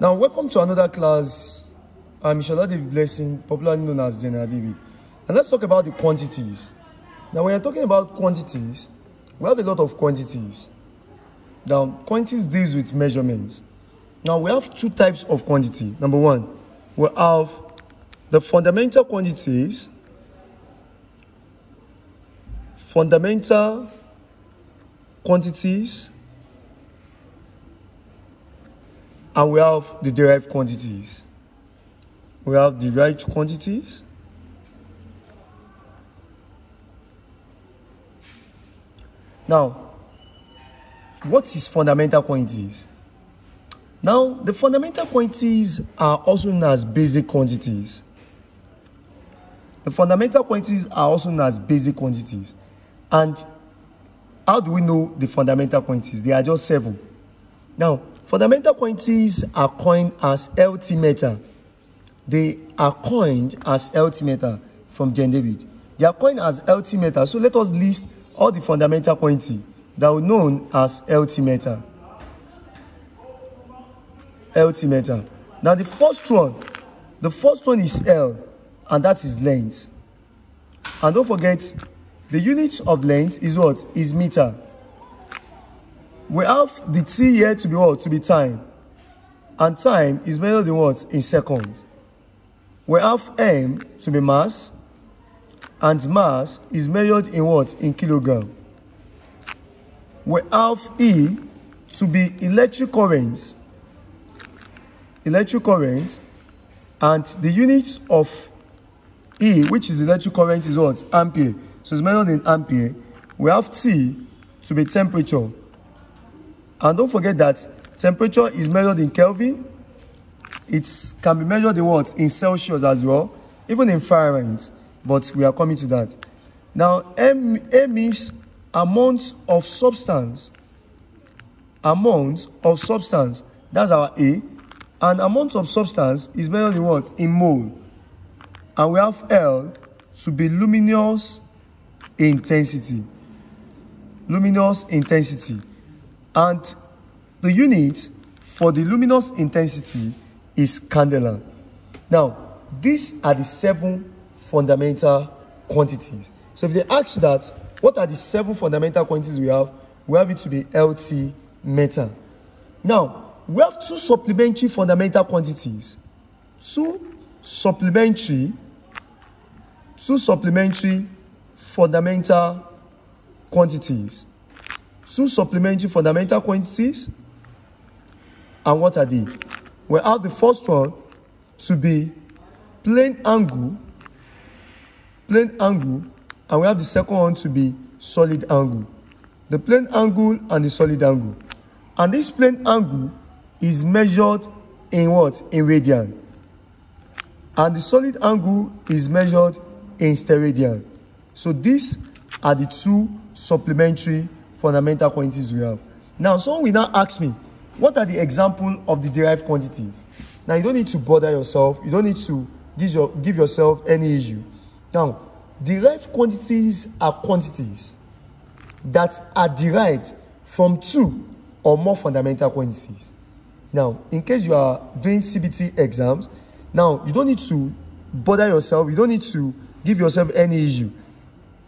Now, welcome to another class. I'm Ishola Devi Blessing, popularly known as Jena Devi. And let's talk about the quantities. Now, when you're talking about quantities, we have a lot of quantities. Now, quantities deals with measurements. Now, we have two types of quantity. Number one, we have the fundamental quantities. Fundamental quantities. And we have the derived quantities. We have derived quantities. Now, what is fundamental quantities? Now, the fundamental quantities are also known as basic quantities. The fundamental quantities are also known as basic quantities. And how do we know the fundamental quantities? They are just seven. Now, fundamental quantities are coined as LT meter. They are coined as LT meter from Jena Devi. They are coined as LT meter. So let us list all the fundamental quantities that are known as LT meter. LT meter. Now the first one is L, and that is length. And don't forget, the unit of length is what? Is meter. We have the T here to be what? To be time. And time is measured in what? In seconds. We have M to be mass. And mass is measured in what? In kilogram. We have E to be electric current. Electric current. And the unit of E, which is electric current, is what? Ampere. So it's measured in ampere. We have T to be temperature. And don't forget that temperature is measured in Kelvin. It can be measured in what? In Celsius as well, even in Fahrenheit. But we are coming to that. Now, M is amount of substance. Amount of substance. That's our A. And amount of substance is measured in what? In mole. And we have L to be luminous intensity. Luminous intensity. And the unit for the luminous intensity is candela. Now, these are the seven fundamental quantities. So if they ask you that, what are the seven fundamental quantities we have? We have it to be LT meter. Now, we have two supplementary fundamental quantities. Two supplementary fundamental quantities. Two supplementary fundamental quantities. And what are they? We have the first one to be plane angle, and we have the second one to be solid angle. The plane angle and the solid angle. And this plane angle is measured in what? In radian. And the solid angle is measured in steradian. So these are the two supplementary fundamental quantities we have. Now, someone will now ask me, what are the examples of the derived quantities? Now, you don't need to bother yourself. You don't need to give yourself any issue. Now, derived quantities are quantities that are derived from two or more fundamental quantities. Now, in case you are doing CBT exams, now, you don't need to bother yourself. You don't need to give yourself any issue.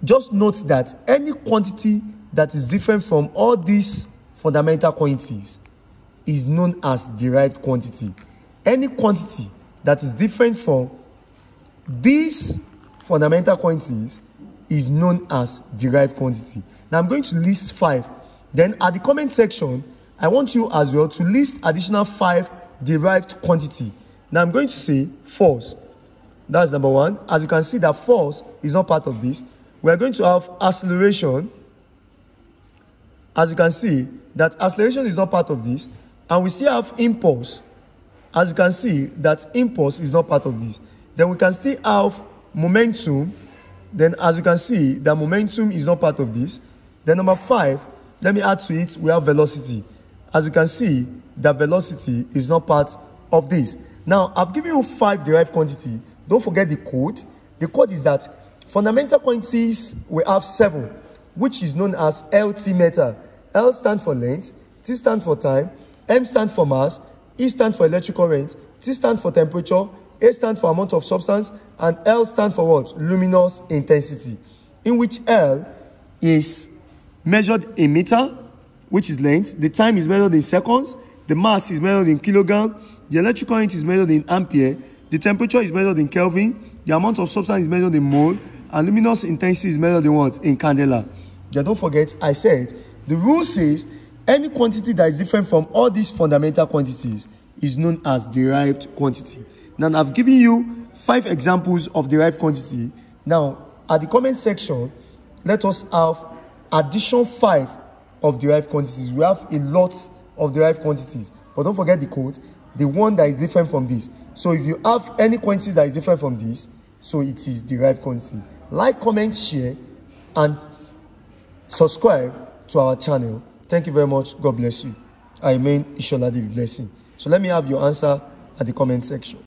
Just note that any quantity that is different from all these fundamental quantities is known as derived quantity. Any quantity that is different from these fundamental quantities is known as derived quantity. Now I'm going to list five. Then at the comment section, I want you as well to list additional five derived quantity. Now I'm going to say force. That's number one. As you can see that force is not part of this. We're going to have acceleration. As you can see, that acceleration is not part of this. And we still have impulse. As you can see, that impulse is not part of this. Then we can still have momentum. Then as you can see, that momentum is not part of this. Then number five, let me add to it, we have velocity. As you can see, that velocity is not part of this. Now, I've given you five derived quantities. Don't forget the code. The code is that fundamental quantities, we have seven, which is known as LT meter. L stands for length, T stands for time, M stands for mass, E stands for electric current, T stands for temperature, A stands for amount of substance, and L stands for what? Luminous intensity, in which L is measured in meter, which is length, the time is measured in seconds, the mass is measured in kilogram, the electric current is measured in ampere, the temperature is measured in Kelvin, the amount of substance is measured in mole, and luminous intensity is measured in what? In candela. Yeah, don't forget, I said, the rule says any quantity that is different from all these fundamental quantities is known as derived quantity. Now, I've given you 5 examples of derived quantity. Now, at the comment section, let us have addition 5 of derived quantities. We have a lot of derived quantities, but don't forget the code, the one that is different from this. So if you have any quantity that is different from this, so it is derived quantity. Like, comment, share, and subscribe to our channel. Thank you very much. God bless you. I remain Ishola Devi Blessing. So let me have your answer at the comment section.